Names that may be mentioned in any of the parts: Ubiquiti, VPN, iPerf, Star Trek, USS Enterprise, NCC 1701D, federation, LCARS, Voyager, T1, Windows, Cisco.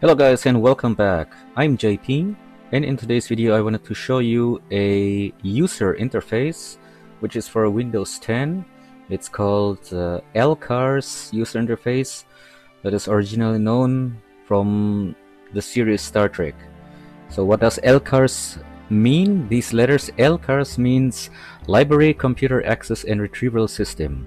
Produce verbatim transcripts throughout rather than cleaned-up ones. Hello guys and welcome back. I'm J P and in today's video I wanted to show you a user interface which is for Windows ten. It's called uh, L C A R S user interface that is originally known from the series Star Trek. So what does L C A R S mean? These letters L C A R S means Library Computer Access and Retrieval System.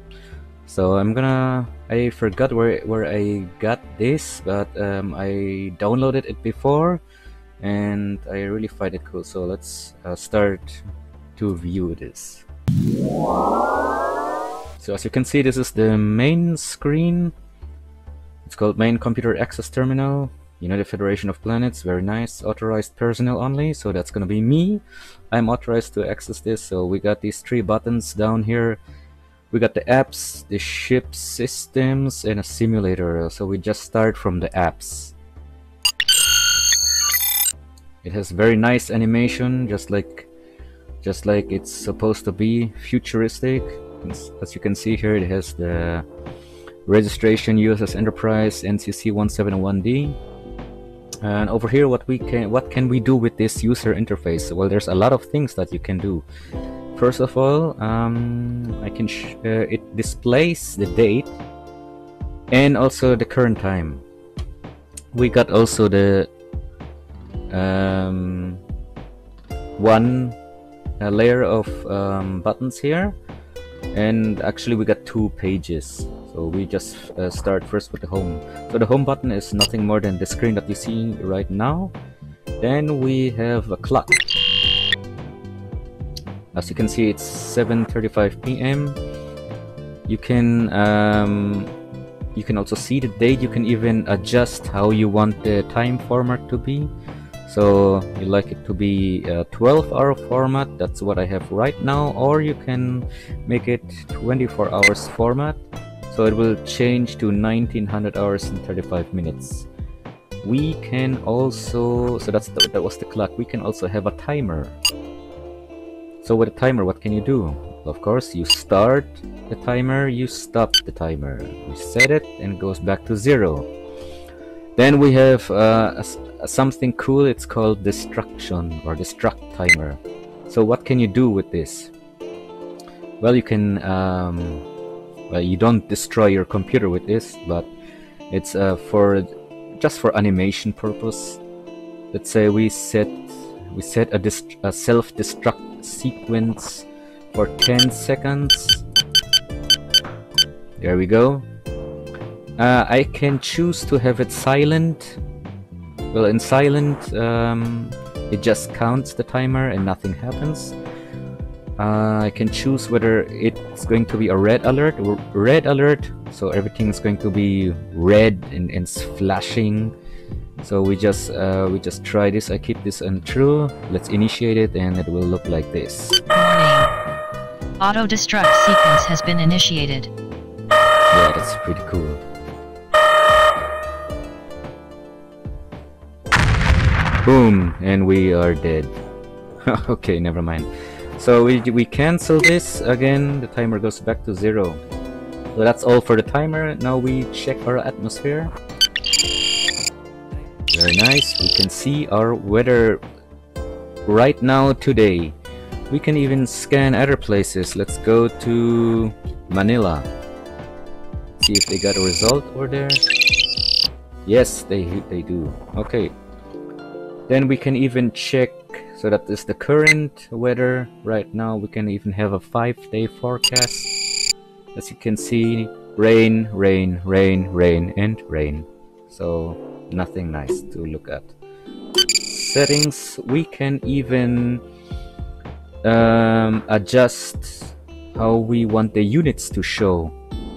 So I'm gonna, I forgot where, where I got this, but um, I downloaded it before and I really find it cool. So let's uh, start to view this. So as you can see, this is the main screen. It's called Main Computer Access Terminal, United Federation of Planets. Very nice. Authorized personnel only. So that's gonna be me. I'm authorized to access this. So we got these three buttons down here. We got the apps, the ship systems, and a simulator. So we just start from the apps. It has very nice animation, just like, just like it's supposed to be, futuristic. As you can see here, it has the registration U S S Enterprise, N C C one seven zero one D. And over here, what we can, what can we do with this user interface? Well, there's a lot of things that you can do. First of all, um, I can sh uh, it displays the date and also the current time. We got also the um, one uh, layer of um, buttons here, and actually we got two pages. So we just uh, start first with the home. So the home button is nothing more than the screen that you see right now. Then we have a clock. As you can see, it's seven thirty-five p m You can um, you can also see the date. You can even adjust how you want the time format to be. So you like it to be a twelve hour format. That's what I have right now. Or you can make it twenty-four hours format. So it will change to nineteen hundred hours and thirty-five minutes. We can also so that's the, that was the clock. We can also have a timer. So with a timer, what can you do? Of course, you start the timer, you stop the timer, you set it and it goes back to zero. Then we have uh, a, a something cool, it's called destruction or destruct timer. So what can you do with this? Well, you can, um, well, you don't destroy your computer with this, but it's uh, for just for animation purpose. Let's say we set, we set a, a self-destruct sequence for ten seconds. There we go. uh, I can choose to have it silent. Well, in silent um, it just counts the timer and nothing happens. uh, I can choose whether it's going to be a red alert or red alert, so everything is going to be red and, and flashing. So we just uh, we just try this. I keep this on true. Let's initiate it, and it will look like this. Warning. Auto destruct sequence has been initiated. Yeah, that's pretty cool. Boom, and we are dead. Okay, never mind. So we we cancel this again. The timer goes back to zero. So that's all for the timer. Now we check our atmosphere. Very nice. We can see our weather right now today. We can even scan other places. Let's go to Manila. See if they got a result over there. Yes, they they do. Okay. Then we can even check. So that is the current weather right now. We can even have a five day forecast. As you can see, rain, rain, rain, rain, and rain. So nothing nice to look at. Settings, we can even um, adjust how we want the units to show.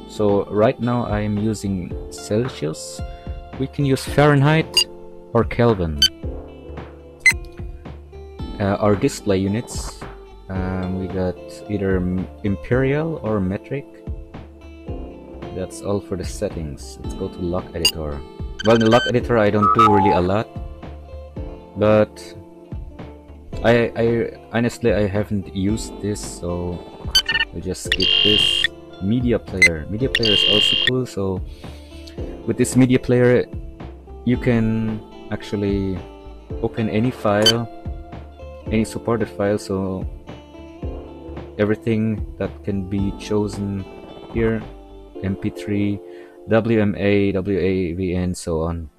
So right now I am using Celsius. We can use Fahrenheit or Kelvin. Uh, our display units, um, we got either imperial or metric. That's all for the settings. Let's go to log editor. Well, the log editor I don't do really a lot, but I, I honestly I haven't used this, so we just skip this. Media player. Media player is also cool. So with this media player, you can actually open any file, any supported file, so everything that can be chosen here, M P three, W M A, W A V N, and so on.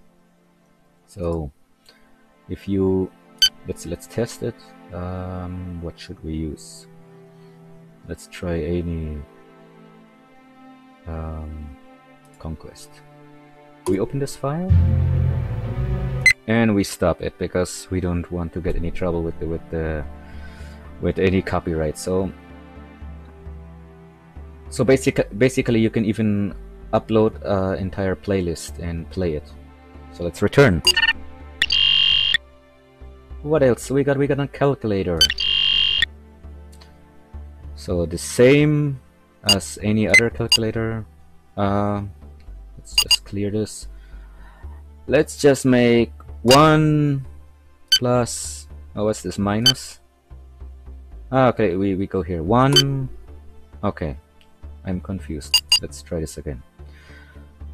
So if you let's let's test it. Um, what should we use? Let's try any um, conquest. We open this file and we stop it because we don't want to get any trouble with the, with the with any copyright. So so basic basically you can even upload an entire playlist and play it. So let's return. What else we got? We got a calculator. So the same as any other calculator. Uh, let's just clear this. Let's just make one plus. Oh, what's this? Minus. Ah, okay, we we go here. One. Okay, I'm confused. Let's try this again.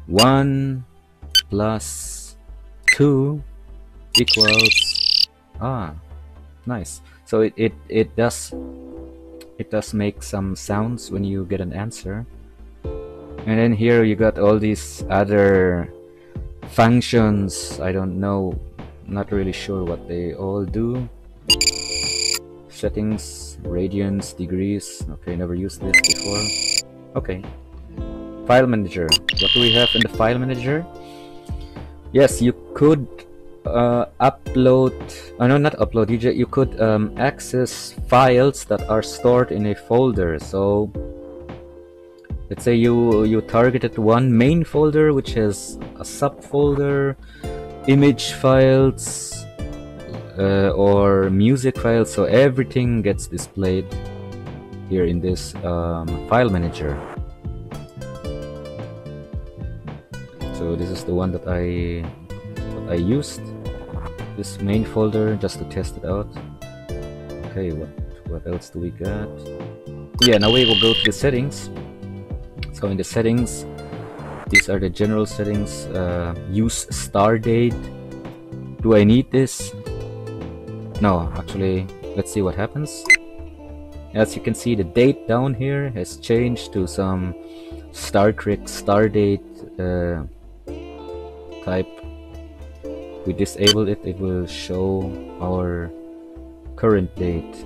One plus two equals. Ah, nice. So it, it it does it does make some sounds when you get an answer. And then here you got all these other functions. I don't know, not really sure what they all do. Settings, radians, degrees. Okay, never used this before. Okay. File manager. What do we have in the file manager? Yes, you could Uh, upload, oh no, not upload, you, you could um, access files that are stored in a folder. So let's say you, you targeted one main folder which has a subfolder, image files, uh, or music files, so everything gets displayed here in this um, file manager. So this is the one that I, I used this main folder just to test it out. Okay, what what else do we got? Yeah, now we will go to the settings. So in the settings, these are the general settings. Uh, use star date. Do I need this? No, actually, let's see what happens. As you can see, the date down here has changed to some Star Trek star date uh, type. We disable it, it will show our current date.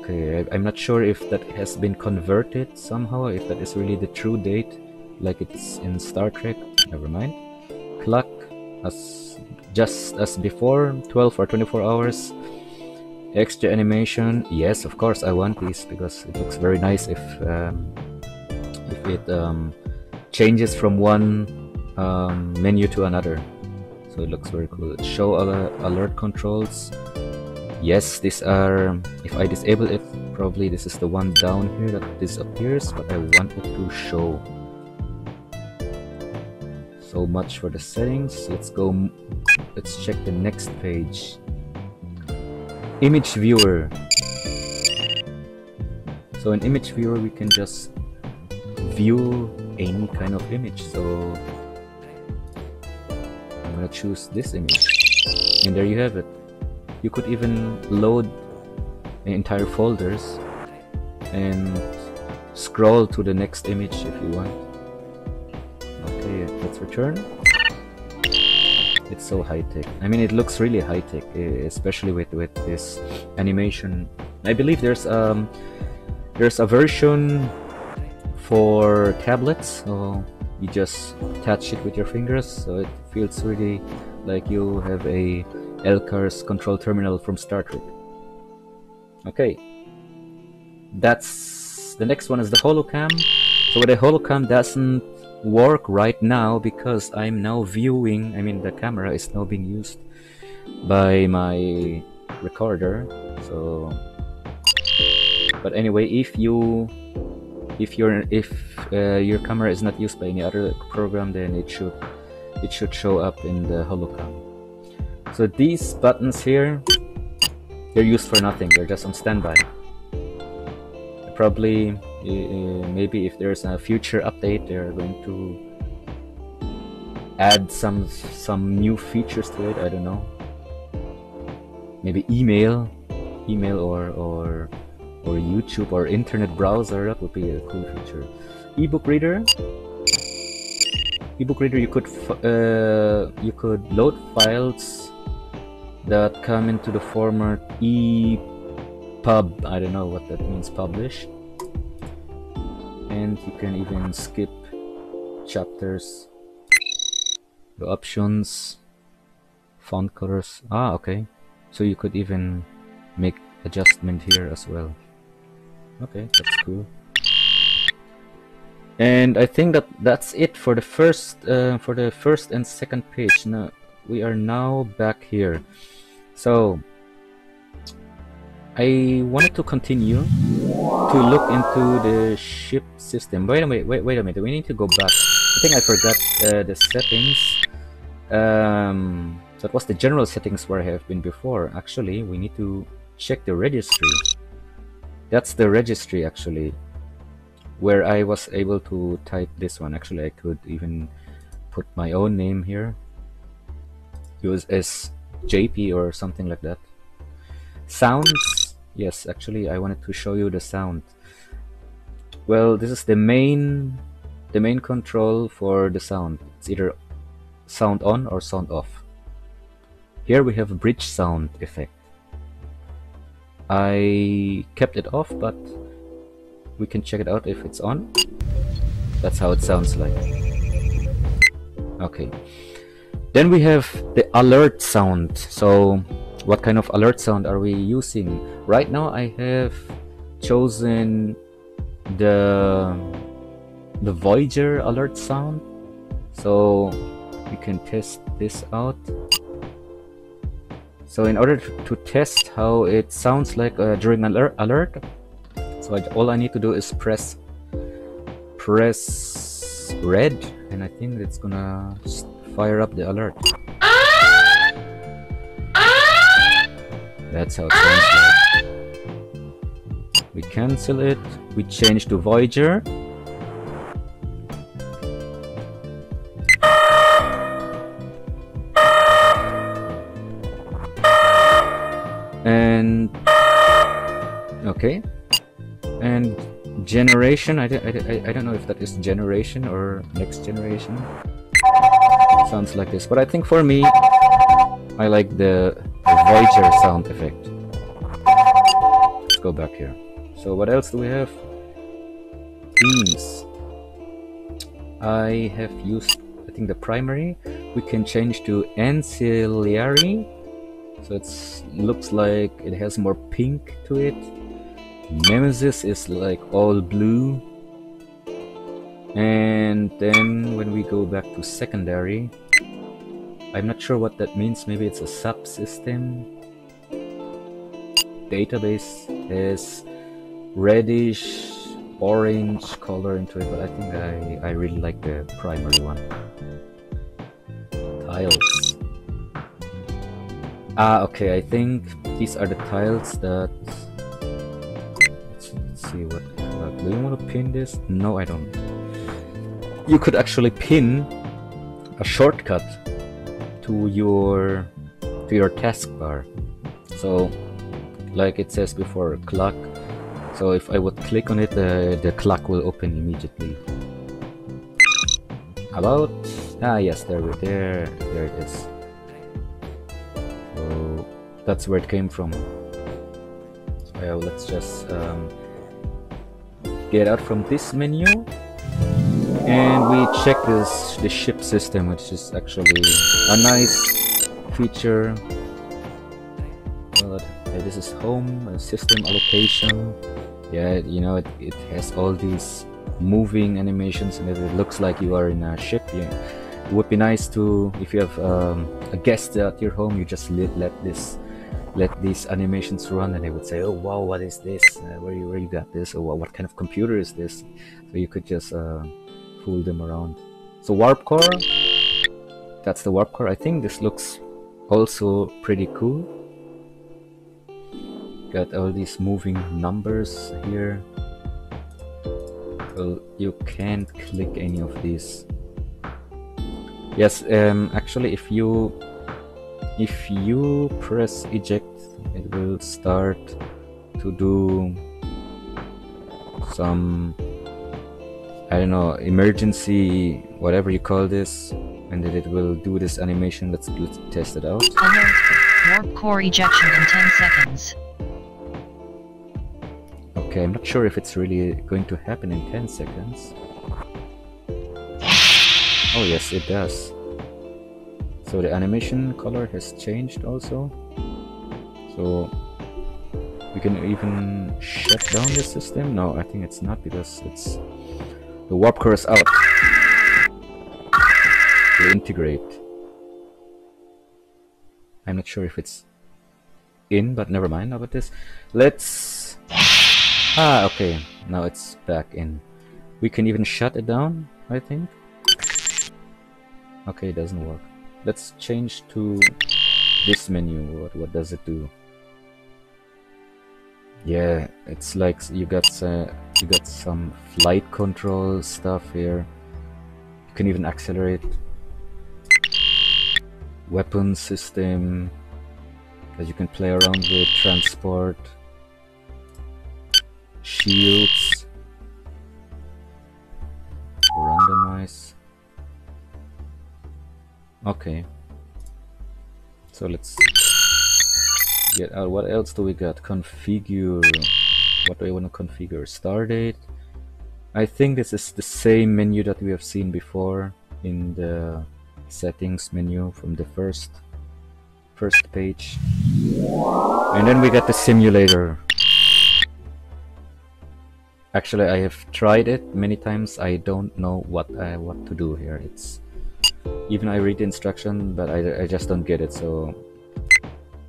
Okay, I, I'm not sure if that has been converted somehow, if that is really the true date like it's in Star Trek. Never mind. Clock, as just as before, twelve or twenty-four hours. Extra animation, yes, of course I want these because it looks very nice if um, if it um, changes from one Um, menu to another, so it looks very cool. Show alert, alert controls. Yes, these are. If I disable it, probably this is the one down here that disappears. But I want it to show. So much for the settings. Let's go. Let's check the next page. Image viewer. So in image viewer, we can just view any kind of image. So I'm gonna choose this image, and there you have it. You could even load entire folders and scroll to the next image if you want. Okay, let's return. It's so high-tech. I mean, it looks really high-tech, especially with with this animation. I believe there's um there's a version for tablets, so you just touch it with your fingers, so it feels really like you have a L C A R S control terminal from Star Trek. Okay, that's the next one is the holocam. So the holocam doesn't work right now because I'm now viewing, I mean the camera is now being used by my recorder. So, but anyway, if you If your if uh, your camera is not used by any other program, then it should it should show up in the holocam. So these buttons here, they're used for nothing. They're just on standby. Probably, uh, maybe if there's a future update, they're going to add some some new features to it. I don't know. Maybe email, email or or or YouTube or internet browser. That would be a cool feature. Ebook reader. Ebook reader. You could f uh, you could load files that come into the format E pub. I don't know what that means. Publish. And you can even skip chapters. The options, font colors. Ah, okay. So you could even make adjustment here as well. Okay, that's cool. And I think that that's it for the first uh, for the first and second page. Now we are now back here. So I wanted to continue to look into the ship system. Wait a minute. Wait, wait a minute. We need to go back. I think I forgot uh, the settings. Um, that was the general settings where I have been before. Actually, we need to check the registry. That's the registry, actually, where I was able to type this one. Actually, I could even put my own name here. U S S J P or something like that. Sounds. Yes, actually, I wanted to show you the sound. Well, this is the main the main control for the sound. It's either sound on or sound off. Here we have bridge sound effect. I kept it off, but we can check it out if it's on. That's how it sounds like. Okay. Then we have the alert sound. So what kind of alert sound are we using? Right now I have chosen the the Voyager alert sound. So we can test this out. So in order to test how it sounds like uh, during alert, alert, so I, all I need to do is press press red, and I think it's gonna fire up the alert. That's how it sounds like. We cancel it. We change to Voyager. And okay, and generation, I, I, I don't know if that is generation or next generation. It sounds like this, but I think for me, I like the, the Voyager sound effect. Let's go back here. So what else do we have? Themes. I have used, I think, the primary. We can change to ancillary. So it looks like it has more pink to it. Nemesis is like all blue. And then when we go back to secondary, I'm not sure what that means. Maybe it's a subsystem. Database has reddish, orange color into it, but I think I, I really like the primary one. Tiles. Ah, okay, I think these are the tiles that... Let's, let's see what... Uh, do you want to pin this? No, I don't. You could actually pin a shortcut to your to your taskbar. So, like it says before, clock. So if I would click on it, uh, the clock will open immediately. About... Ah, yes, there we there. There it is. That's where it came from. So let's just um, get out from this menu, and we check this the ship system, which is actually a nice feature. Well, okay, this is home, uh, system allocation. Yeah, you know, it, it has all these moving animations, and it looks like you are in a ship. Yeah. It would be nice to, if you have um, a guest at your home, you just let, let this. Let these animations run, and they would say, "Oh wow, what is this? Uh, where you where you got this? Or what, what kind of computer is this?" So you could just uh, fool them around. So warp core, that's the warp core. I think this looks also pretty cool. Got all these moving numbers here. Well, you can't click any of these. Yes, um, actually if you if you press eject, it will start to do some, I don't know, emergency, whatever you call this, and then it will do this animation. Let's, let's test it out. Warp core ejection in ten seconds. Okay, I'm not sure if it's really going to happen in ten seconds. Oh yes, it does. So the animation color has changed also. So we can even shut down the system. No, I think it's not, because it's the warp core is out. We'll integrate. I'm not sure if it's in, but never mind about this. Let's. Ah, okay. Now it's back in. We can even shut it down, I think. Okay, it doesn't work. Let's change to this menu. What, what does it do? Yeah, it's like you got uh, you got some flight control stuff here. You can even accelerate. Weapon system that you can play around with. Transport. Shields. Randomize. Okay, so let's get out. What else do we got? Configure. What do we want to configure? Stardate. I think this is the same menu that we have seen before in the settings menu from the first first page. And then we got the simulator. Actually, I have tried it many times. I don't know what I what to do here. It's even I read the instruction, but I, I just don't get it, so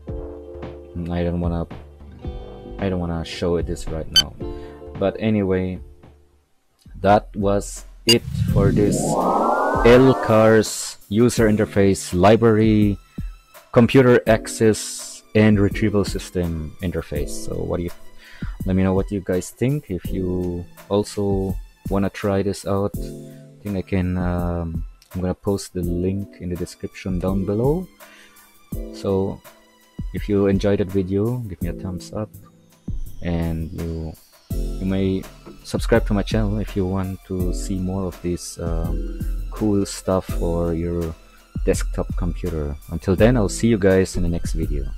I don't wanna I don't wanna show it this right now. But anyway, that was it for this L CARS user interface library computer access and retrieval system interface. So what do you let me know what you guys think. If you also wanna try this out, I think I can um, I'm gonna post the link in the description down below. So if you enjoyed that video, give me a thumbs up, and you you may subscribe to my channel if you want to see more of this um, cool stuff for your desktop computer. Until then, I'll see you guys in the next video.